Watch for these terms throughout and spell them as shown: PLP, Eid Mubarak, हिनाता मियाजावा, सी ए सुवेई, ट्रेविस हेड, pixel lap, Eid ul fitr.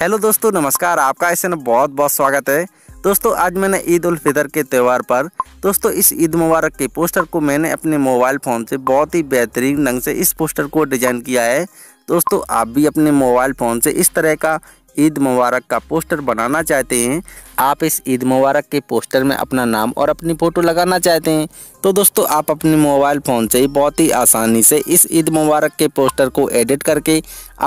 Hello दोस्तों, नमस्कार। आपका ऐसे ना बहुत बहुत स्वागत है। दोस्तों आज मैंने ईद उल फितर के त्यौहार पर दोस्तों इस ईद मुबारक के पोस्टर को मैंने अपने मोबाइल फ़ोन से बहुत ही बेहतरीन ढंग से इस पोस्टर को डिज़ाइन किया है। दोस्तों आप भी अपने मोबाइल फ़ोन से इस तरह का ईद मुबारक का पोस्टर बनाना चाहते हैं, आप इस ईद मुबारक के पोस्टर में अपना नाम और अपनी फ़ोटो लगाना चाहते हैं, तो दोस्तों आप अपने मोबाइल फ़ोन से बहुत ही आसानी से इस ईद मुबारक के पोस्टर को एडिट करके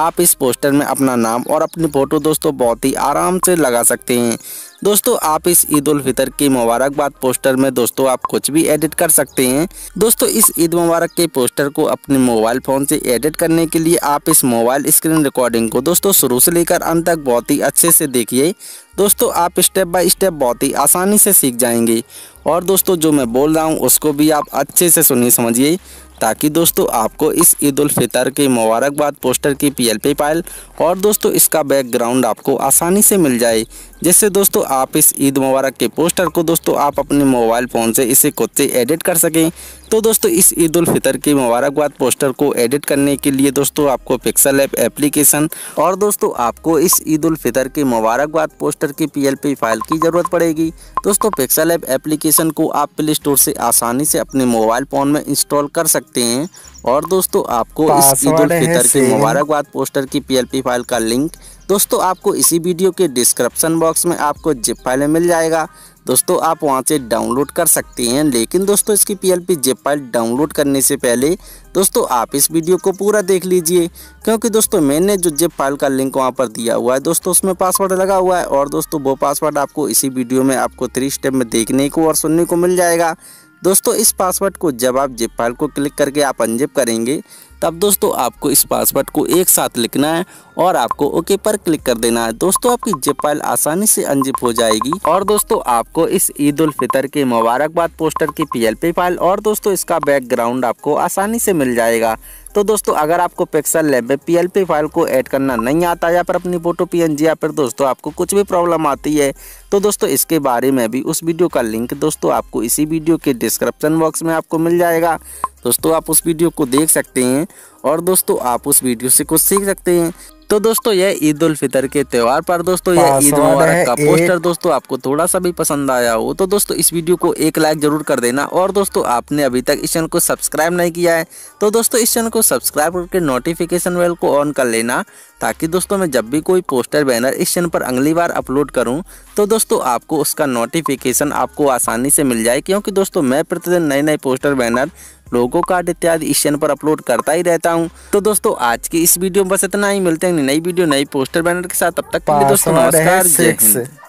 आप इस पोस्टर में अपना नाम और अपनी फ़ोटो दोस्तों बहुत ही आराम से लगा सकते हैं। दोस्तों आप इस ईद उल फितर की मुबारकबाद पोस्टर में दोस्तों आप कुछ भी एडिट कर सकते हैं। दोस्तों इस ईद मुबारक के पोस्टर को अपने मोबाइल फ़ोन से एडिट करने के लिए आप इस मोबाइल स्क्रीन रिकॉर्डिंग को दोस्तों शुरू से लेकर अंत तक बहुत ही अच्छे से देखिए। दोस्तों आप स्टेप बाय स्टेप बहुत ही आसानी से सीख जाएंगे और दोस्तों जो मैं बोल रहा हूँ उसको भी आप अच्छे से सुनिए समझिए, ताकि दोस्तों आपको इस ईद उल फितर के मुबारकबाद पोस्टर की PLP फाइल और दोस्तों इसका बैकग्राउंड आपको आसानी से मिल जाए, जिससे दोस्तों आप इस ईद मुबारक के पोस्टर को दोस्तों आप अपने मोबाइल फ़ोन से इसे खुद से एडिट कर सकें। तो दोस्तों इस ईद उल फितर के मुबारकबाद पोस्टर को एडिट करने के लिए दोस्तों आपको पिक्सल ऐप एप्लीकेशन और दोस्तों आपको इस ईद उल फितर के मुबारकबाद पोस्टर की PLP फाइल की ज़रूरत पड़ेगी। दोस्तों पिक्सल ऐप एप्लीकेशन को आप प्ले स्टोर से आसानी से अपने मोबाइल फ़ोन में इंस्टॉल कर सकते हैं और दोस्तों आपको इस ईद उल फितर के मुबारकबाद पोस्टर की PLP फाइल का लिंक दोस्तों आपको इसी वीडियो के डिस्क्रिप्शन बॉक्स में आपको जिप फाइल में मिल जाएगा। दोस्तों आप वहां से डाउनलोड कर सकते हैं, लेकिन दोस्तों इसकी PLP जिप फाइल डाउनलोड करने से पहले दोस्तों आप इस वीडियो को पूरा देख लीजिए, क्योंकि दोस्तों मैंने जो जिप फाइल का लिंक वहां पर दिया हुआ है दोस्तों उसमें पासवर्ड लगा हुआ है और दोस्तों वो पासवर्ड आपको इसी वीडियो में आपको 3 स्टेप में देखने को और सुनने को मिल जाएगा। दोस्तों इस पासवर्ड को जब आप जिप फाइल को क्लिक करके आप अनजिप करेंगे, तब दोस्तों आपको इस पासवर्ड को एक साथ लिखना है और आपको ओके पर क्लिक कर देना है। दोस्तों आपकी जिप फाइल आसानी से अनजिप हो जाएगी और दोस्तों आपको इस ईद उल फितर के मुबारकबाद पोस्टर की PLP फाइल और दोस्तों इसका बैकग्राउंड आपको आसानी से मिल जाएगा। तो दोस्तों अगर आपको पिक्सल लैब में PLP फाइल को ऐड करना नहीं आता या फिर अपनी फ़ोटो PNG या फिर दोस्तों आपको कुछ भी प्रॉब्लम आती है, तो दोस्तों इसके बारे में भी उस वीडियो का लिंक दोस्तों आपको इसी वीडियो के डिस्क्रिप्शन बॉक्स में आपको मिल जाएगा। दोस्तों आप उस वीडियो को देख सकते हैं और दोस्तों आप उस वीडियो से कुछ सीख सकते हैं। तो दोस्तों यह ईद उल फितर के त्यौहार पर दोस्तों यह ईद मुबारक का पोस्टर दोस्तों आपको थोड़ा सा भी पसंद आया हो तो दोस्तों इस वीडियो को एक लाइक जरूर कर देना और दोस्तों आपने अभी तक इस चैनल को सब्सक्राइब नहीं किया है तो दोस्तों इस चैनल को सब्सक्राइब करके नोटिफिकेशन बेल को ऑन कर लेना, ताकि दोस्तों मैं जब भी कोई पोस्टर बैनर इस चैनल पर अगली बार अपलोड करूं तो दोस्तों आपको उसका नोटिफिकेशन आपको आसानी से मिल जाए, क्योंकि दोस्तों मैं प्रतिदिन नए नए पोस्टर बैनर, लोगो कार्ड इत्यादि इस चैनल पर अपलोड करता ही रहता हूं। तो दोस्तों आज की इस वीडियो में बस इतना ही, मिलते हैं नई वीडियो नई पोस्टर बैनर के साथ। तब तक के लिए दोस्तों नमस्कार, जय हिंद।